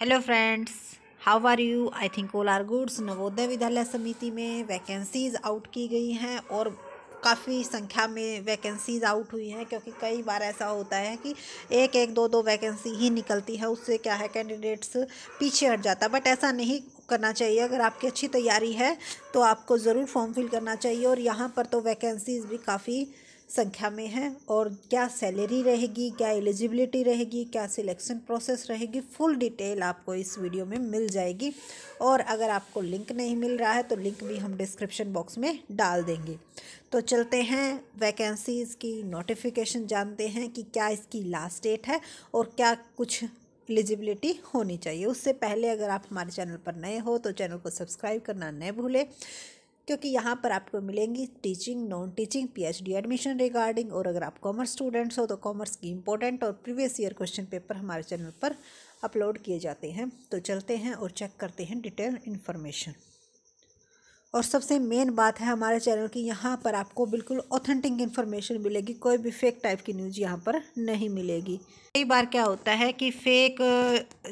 Hello friends, how are you? I think all are goods. Navodaya Vidyalaya Samiti में vacancies out की गई हैं और काफ़ी संख्या में वैकेंसीज़ आउट हुई हैं, क्योंकि कई बार ऐसा होता है कि एक दो वैकेंसी ही निकलती है। उससे क्या है, कैंडिडेट्स पीछे हट जाता है, बट ऐसा नहीं करना चाहिए। अगर आपकी अच्छी तैयारी है तो आपको ज़रूर फॉर्म फिल करना चाहिए। और यहाँ पर तो वैकेंसीज़ भी काफ़ी संख्या में है। और क्या सैलरी रहेगी, क्या एलिजिबिलिटी रहेगी, क्या सिलेक्शन प्रोसेस रहेगी, फुल डिटेल आपको इस वीडियो में मिल जाएगी। और अगर आपको लिंक नहीं मिल रहा है तो लिंक भी हम डिस्क्रिप्शन बॉक्स में डाल देंगे। तो चलते हैं वैकेंसीज़ की नोटिफिकेशन, जानते हैं कि क्या इसकी लास्ट डेट है और क्या कुछ एलिजिबिलिटी होनी चाहिए। उससे पहले अगर आप हमारे चैनल पर नए हो तो चैनल को सब्सक्राइब करना न भूलें, क्योंकि यहाँ पर आपको मिलेंगी teaching, non teaching, PhD admission regarding. और अगर आप कॉमर्स स्टूडेंट्स हो तो कॉमर्स की इम्पोर्टेंट और प्रीवियस ईयर क्वेश्चन पेपर हमारे चैनल पर अपलोड किए जाते हैं। तो चलते हैं और चेक करते हैं डिटेल इन्फॉर्मेशन। और सबसे मेन बात है हमारे चैनल की, यहाँ पर आपको बिल्कुल ऑथेंटिक इन्फॉर्मेशन मिलेगी, कोई भी फेक टाइप की न्यूज़ यहाँ पर नहीं मिलेगी। कई बार क्या होता है कि फेक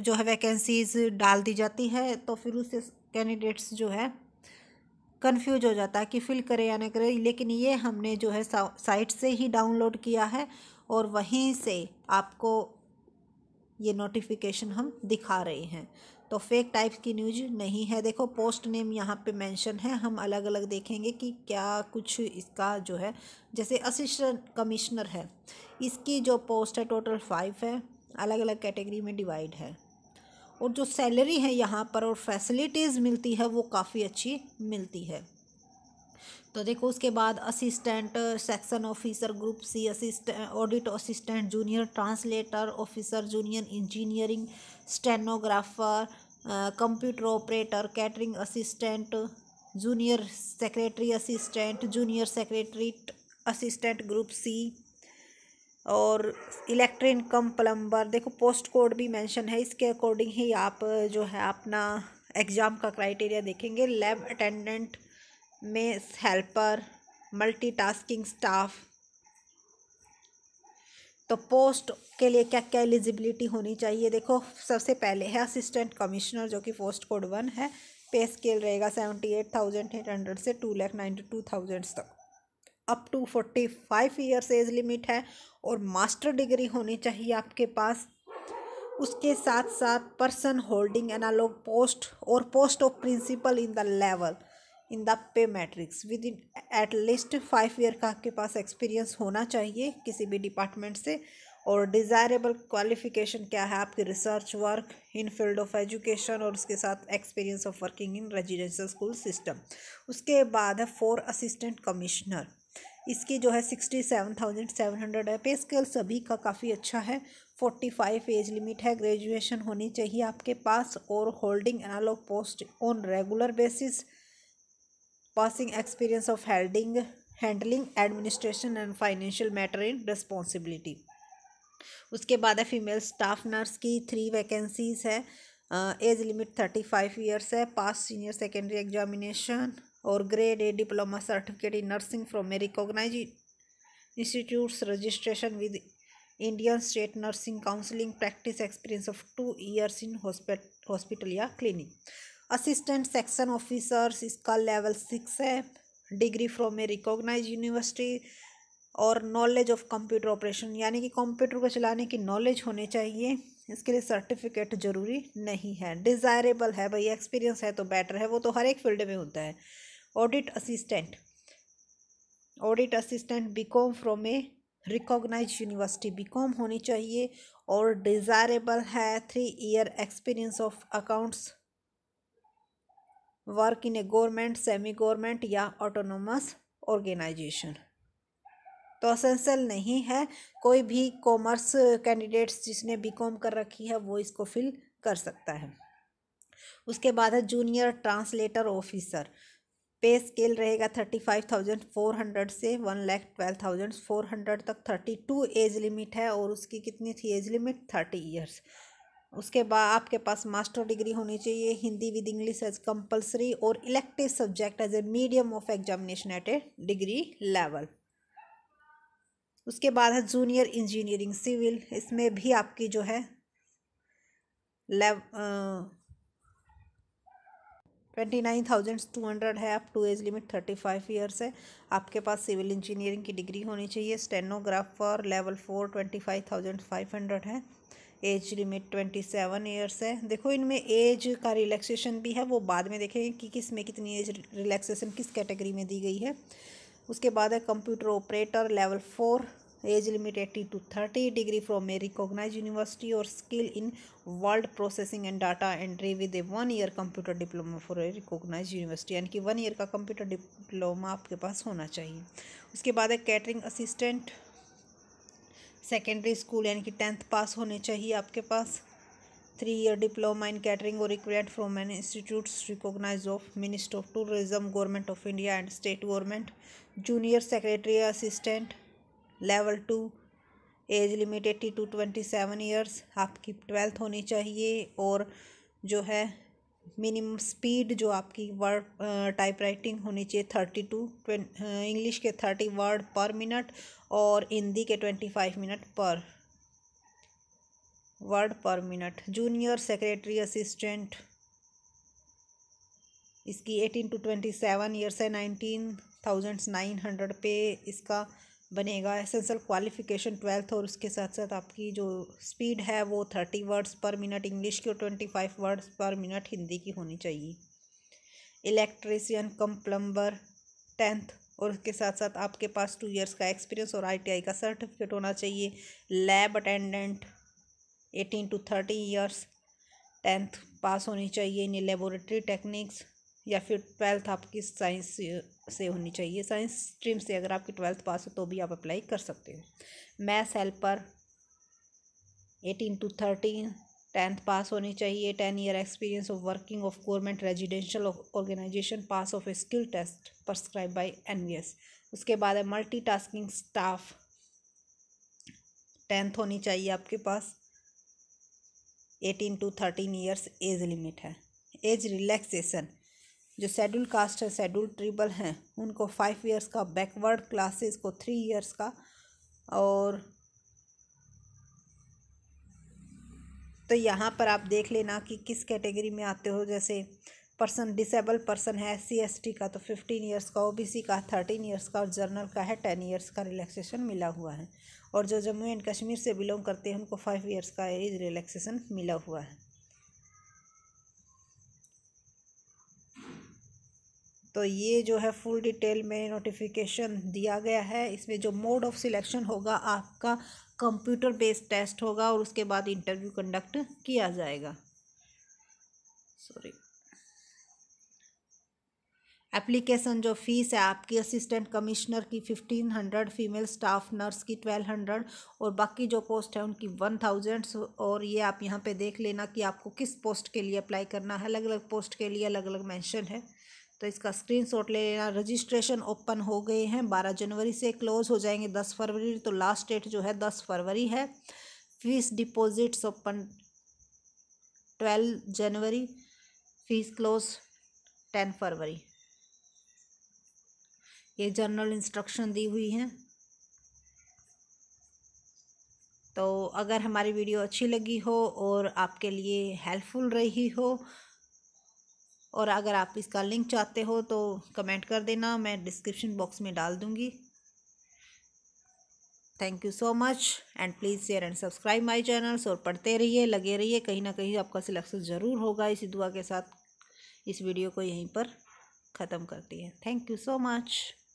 जो है वैकेंसीज़ डाल दी जाती है, तो फिर उससे कैंडिडेट्स जो है कन्फ्यूज हो जाता है कि फ़िल करे या ना करे। लेकिन ये हमने जो है साइट से ही डाउनलोड किया है और वहीं से आपको ये नोटिफिकेशन हम दिखा रहे हैं, तो फेक टाइप की न्यूज़ नहीं है। देखो, पोस्ट नेम यहाँ पे मेंशन है। हम अलग अलग देखेंगे कि क्या कुछ इसका जो है, जैसे असिस्टेंट कमिश्नर है, इसकी जो पोस्ट है टोटल 5 है, अलग अलग कैटेगरी में डिवाइड है। और जो सैलरी है यहाँ पर और फैसिलिटीज़ मिलती है वो काफ़ी अच्छी मिलती है। तो देखो, उसके बाद assistant section officer group C, assistant audit assistant, junior translator officer, junior engineering, stenographer, computer operator, catering assistant, junior secretary assistant, junior secretary assistant group C, और इलेक्ट्रिन कम प्लम्बर। देखो, पोस्ट कोड भी mention है, इसके according ही आप जो है अपना exam का क्राइटेरिया देखेंगे। Lab attendant, mess helper, multitasking staff. तो पोस्ट के लिए क्या क्या एलिजिबिलिटी होनी चाहिए, देखो सबसे पहले है असिस्टेंट कमिश्नर, जो कि पोस्ट कोड 1 है। पे स्केल रहेगा 78,800 से 2,92,000 तक, up to 45 years age limit है। और मास्टर डिग्री होनी चाहिए आपके पास। उसके साथ साथ पर्सन होल्डिंग एनालॉग पोस्ट और post of principal in the level in the pay matrix with in at least 5 year का आपके पास एक्सपीरियंस होना चाहिए किसी भी डिपार्टमेंट से। और डिज़ायरेबल क्वालिफिकेशन क्या है आपकी, research work in field of education और उसके साथ experience of working in residential school system. उसके बाद है 4 असिस्टेंट कमिश्नर, इसकी जो है 67,700 है। पे स्केल सभी का काफ़ी अच्छा है, 45 एज लिमिट है, ग्रेजुएशन होनी चाहिए आपके पास, और holding analogue post on regular basis, passing experience of handling administration and financial matter in responsibility. उसके बाद है फीमेल स्टाफ नर्स की 3 वैकेंसीज़ है। एज लिमिट 35 ईयर्स है, पास सीनियर सेकेंडरी एग्जामिनेशन और grade A diploma certificate in nursing from a recognise institutes, registration with Indian state nursing counselling, practice experience of 2 years in hospital या clinic. Assistant section officers, इसका level 6 है, degree from a recognise university, और knowledge of computer operation, यानी कि computer को चलाने की knowledge होनी चाहिए। इसके लिए सर्टिफिकेट ज़रूरी नहीं है। डिज़ायरेबल है भाई, एक्सपीरियंस है तो बेटर है, वो तो हर एक फील्ड में होता है। Audit assistant BCom from a recognise university, BCom होनी चाहिए और डिज़ायरेबल है। 3 year experience of accounts, work in a government, semi government या ऑटोनोमस ऑर्गेनाइजेशन। तो असेंशियल नहीं है, कोई भी कॉमर्स कैंडिडेट्स जिसने बीकॉम कर रखी है वो इसको फिल कर सकता है। उसके बाद है junior translator officer, pay scale रहेगा 35,400 से 1,12,400 तक, 32 एज लिमिट है, और उसकी कितनी थी एज लिमिट, 30 ईयर्स। उसके बाद आपके पास मास्टर डिग्री होनी चाहिए, Hindi with English as compulsory, और elective subject as a medium of examination at a degree level. उसके बाद है जूनियर इंजीनियरिंग सिविल, इसमें भी आपकी जो है 29,200 है। आप टू एज लिमिट 35 ईयर्स है। आपके पास सिविल इंजीनियरिंग की डिग्री होनी चाहिए। स्टेनोग्राफर लेवल 4 25,500 है। एज लिमिट 27 ईयर्स है। देखो इनमें एज का रिलैक्सेशन भी है, वो बाद में देखेंगे कि किस में कितनी एज रिलैक्सेशन किस कैटेगरी में दी गई है। उसके बाद है computer operator level 4, age limit 80 to 30, degree from a recognise university और skill in world processing and data entry with a 1 year computer diploma for a recognise university, यानी कि 1 ईयर का कंप्यूटर डिप्लोमा आपके पास होना चाहिए। उसके बाद है कैटरिंग असिस्टेंट, सेकेंडरी स्कूल यानी कि 10th पास होने चाहिए आपके पास, 3 ईयर डिप्लोमा इन कैटरिंग और equivalent from an institute recognise of ministry of tourism, government of India and state government. Junior secretary assistant level 2, age limit 80 to 27 years, आपकी 12th होनी चाहिए और जो है मिनिमम स्पीड जो आपकी वर्ड टाइप राइटिंग होनी चाहिए 32, इंग्लिश के 30 वर्ड पर मिनट और हिंदी के 25 minute per word per minute. Junior secretary assistant इसकी 18 to 27 ईयर्स है। 19,900 पे इसका बनेगा। एसेंशियल क्वालिफिकेशन 12th और उसके साथ साथ आपकी जो स्पीड है वो 30 वर्ड्स पर मिनट इंग्लिश की और 25 वर्ड्स पर मिनट हिंदी की होनी चाहिए। इलेक्ट्रीशियन कम प्लम्बर 10th और उसके साथ साथ आपके पास 2 ईयर्स का एक्सपीरियंस और ITI का सर्टिफिकेट होना चाहिए। Lab attendant 18 to 30 years, 10th pass होनी चाहिए इन लेबोरेटरी टेक्निक्स या फिर 12th आपकी साइंस से होनी चाहिए। साइंस स्ट्रीम से अगर आपकी 12th पास हो तो भी आप अप्लाई कर सकते हो। Maths helper 18 to 13, 10th pass होनी चाहिए, 10 year experience of working of government residential organisation, pass of a skill test prescribe by NVS। उसके बाद है मल्टीटास्किंग स्टाफ 10th होनी चाहिए आपके पास, 18 to 13 ईयर्स एज लिमिट है। एज रिलैक्सेशन जो शेड्यूल कास्ट है, शेड्यूल ट्रिबल हैं उनको 5 ईयर्स का, बैकवर्ड क्लासेस को 3 ईयर्स का और तो यहाँ पर आप देख लेना कि किस कैटेगरी में आते हो। जैसे पर्सन डिसेबल पर्सन है SC ST का तो 15 ईयर्स का, OBC का 13 ईयर्स का और जर्नल का है 10 ईयर्स का रिलैक्सेशन मिला हुआ है। और जो जम्मू एंड कश्मीर से बिलोंग करते हैं उनको 5 ईयर्स का एज रिलैक्सेशन मिला हुआ है। तो ये जो है फुल डिटेल में नोटिफिकेशन दिया गया है। इसमें जो मोड ऑफ सिलेक्शन होगा आपका कंप्यूटर बेस्ड टेस्ट होगा और उसके बाद इंटरव्यू कंडक्ट किया जाएगा। एप्लीकेशन जो फ़ीस है आपकी असिस्टेंट कमिश्नर की 1500, फीमेल स्टाफ नर्स की 1200 और बाकी जो पोस्ट है उनकी 1000। और ये आप यहाँ पे देख लेना कि आपको किस पोस्ट के लिए अप्लाई करना है। अलग अलग पोस्ट के लिए अलग अलग मेंशन है तो इसका स्क्रीनशॉट ले लेना। रजिस्ट्रेशन ओपन हो गए हैं 12 जनवरी से, क्लोज हो जाएंगे 10 फरवरी तो लास्ट डेट जो है 10 फरवरी है। फीस डिपॉजिट्स ओपन 12 जनवरी, फीस क्लोज 10 फरवरी। ये जनरल इंस्ट्रक्शन दी हुई हैं। तो अगर हमारी वीडियो अच्छी लगी हो और आपके लिए हेल्पफुल रही हो और अगर आप इसका लिंक चाहते हो तो कमेंट कर देना, मैं डिस्क्रिप्शन बॉक्स में डाल दूँगी। Thank you so much and please share and subscribe my channels और पढ़ते रहिए, लगे रहिए, कहीं ना कहीं आपका सिलेक्शन ज़रूर होगा। इसी दुआ के साथ इस वीडियो को यहीं पर ख़त्म करती है। Thank you so much.